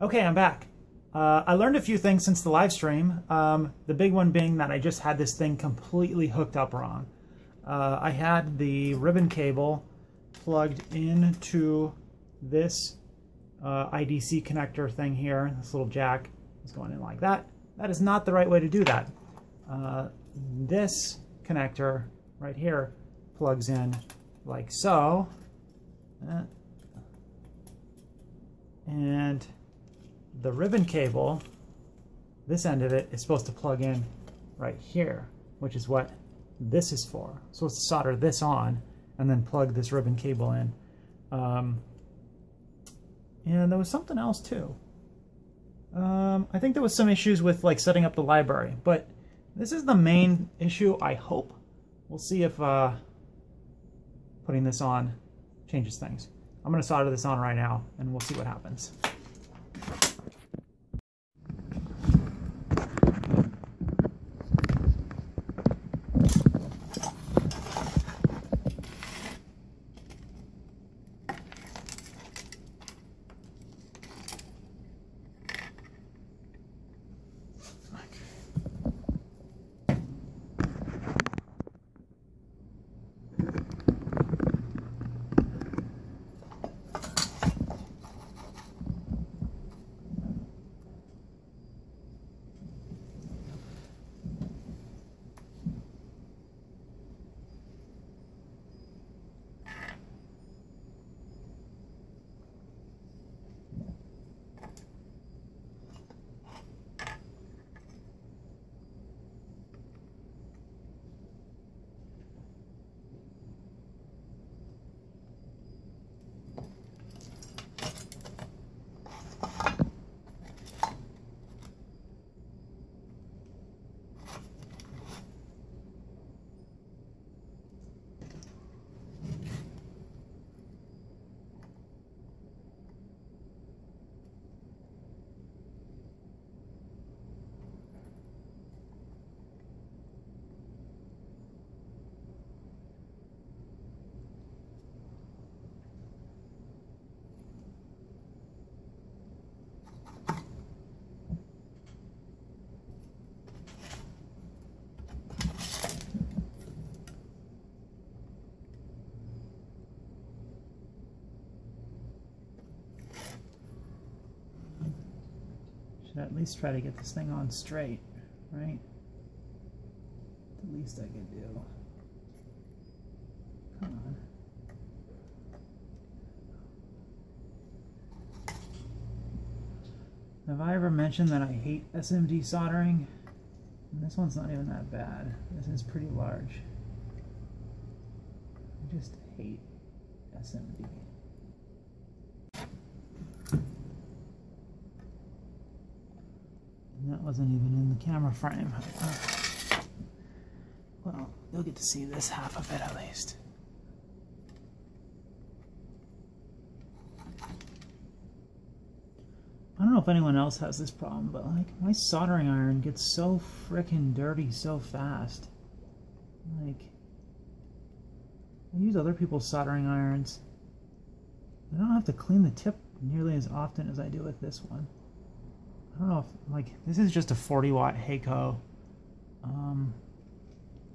Okay, I'm back. I learned a few things since the live stream. The big one being that I just had this thing completely hooked up wrong. I had the ribbon cable plugged into this IDC connector thing here. This little jack is going in like that. That is not the right way to do that. This connector right here plugs in like so. And the ribbon cable, this end of it, is supposed to plug in right here, which is what this is for. I'm supposed to solder this on and then plug this ribbon cable in. And there was something else too. I think there was some issues with like setting up the library, but this is the main issue, I hope. We'll see if putting this on changes things. I'm gonna solder this on right now and we'll see what happens. At least try to get this thing on straight, right? The least I could do. Come on. Have I ever mentioned that I hate SMD soldering? And this one's not even that bad. This is pretty large. I just hate SMD. That wasn't even in the camera frame. Well, you'll get to see this half of it at least. I don't know if anyone else has this problem, but like my soldering iron gets so frickin' dirty so fast. Like, I use other people's soldering irons. I don't have to clean the tip nearly as often as I do with this one. I don't know if, like, this is just a 40-watt Hayco.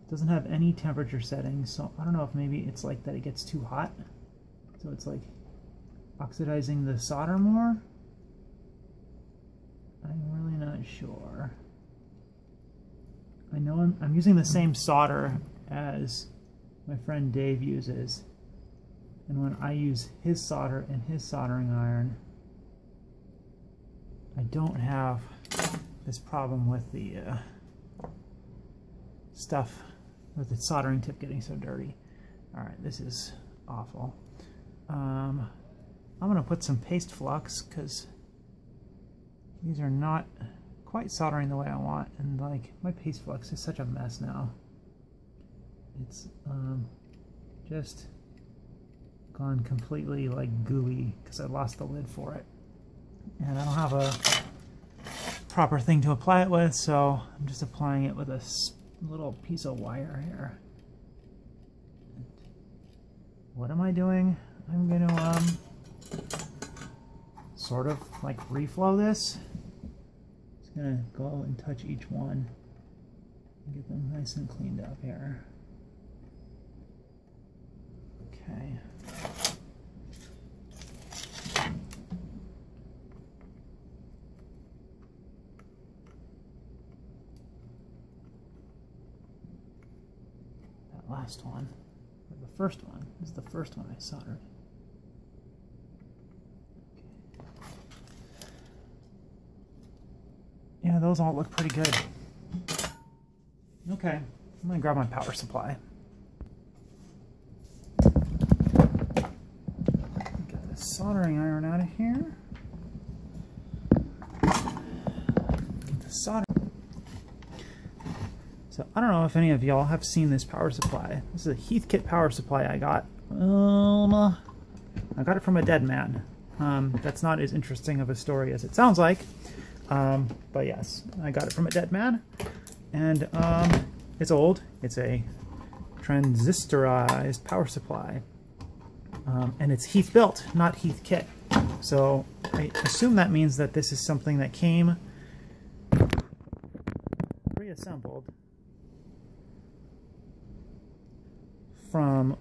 Doesn't have any temperature settings, so I don't know if maybe it's like that it gets too hot. So it's like oxidizing the solder more? I'm really not sure. I know I'm using the same solder as my friend Dave uses. And when I use his solder and his soldering iron, I don't have this problem with the stuff with the soldering tip getting so dirty. All right, this is awful. I'm gonna put some paste flux because these are not quite soldering the way I want, and like my paste flux is such a mess now. It's just gone completely like gooey because I lost the lid for it. And I don't have a proper thing to apply it with, so I'm just applying it with a little piece of wire here. And what am I doing? I'm going to sort of like reflow this. Just gonna go and touch each one and get them nice and cleaned up here. Okay. That last one, or the first one, is the first one I soldered. Yeah, those all look pretty good. Okay, I'm gonna grab my power supply. Get this soldering iron out of here. Get the solder. So I don't know if any of y'all have seen this power supply. This is a Heathkit power supply I got. I got it from a dead man. That's not as interesting of a story as it sounds like. But yes, I got it from a dead man, and it's old. It's a transistorized power supply, and it's Heath built, not Heathkit. So I assume that means that this is something that came reassembled from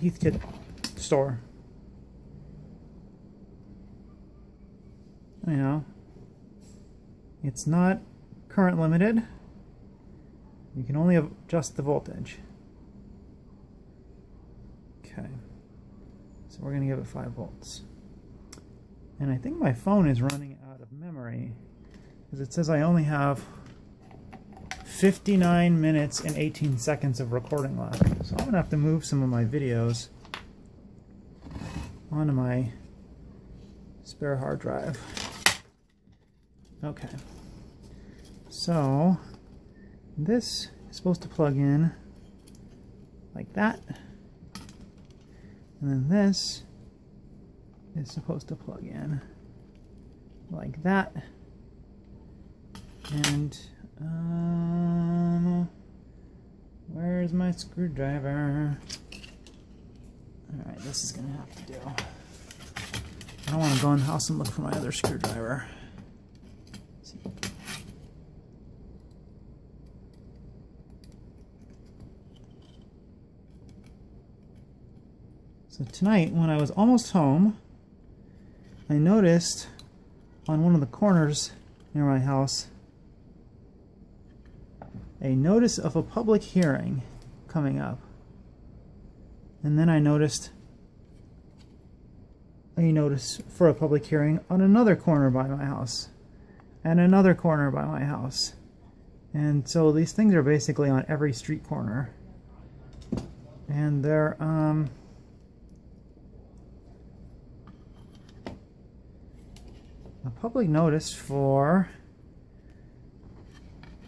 Heathkit store. You know, it's not current limited. You can only adjust the voltage. Okay, so we're gonna give it 5 volts. And I think my phone is running out of memory because it says I only have 59 minutes and 18 seconds of recording left. So I'm gonna have to move some of my videos onto my spare hard drive. Okay, so this is supposed to plug in like that, and then this is supposed to plug in like that, and where's my screwdriver? All right, this is gonna have to do. I don't want to go in the house and look for my other screwdriver. So tonight, when I was almost home, I noticed on one of the corners near my house a notice of a public hearing coming up. And then I noticed a notice for a public hearing on another corner by my house, and another corner by my house. And so these things are basically on every street corner. And they're, a public notice for,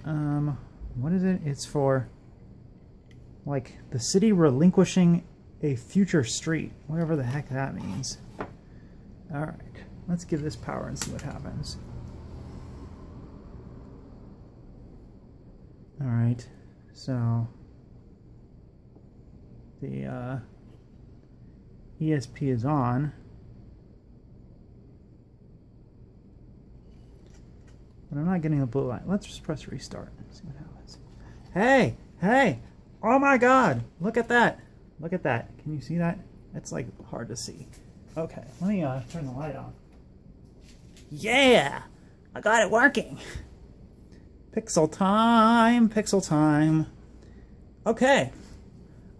what is it? It's for, like, the city relinquishing a future street, whatever the heck that means. All right, let's give this power and see what happens. All right, so the ESP is on. But I'm not getting a blue light. Let's just press restart and see what happens. Hey! Hey! Oh my god! Look at that! Look at that. Can you see that? It's like hard to see. Okay, let me turn the light on. Yeah! I got it working! Pixel time! Pixel time! Okay.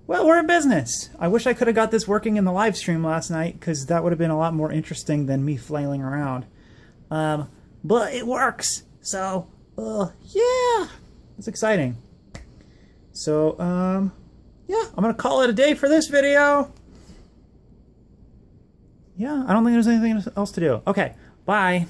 Well, we're in business! I wish I could have got this working in the live stream last night, because that would have been a lot more interesting than me flailing around. But it works, so yeah, it's exciting. So yeah, I'm gonna call it a day for this video. Yeah, I don't think there's anything else to do. Okay, bye.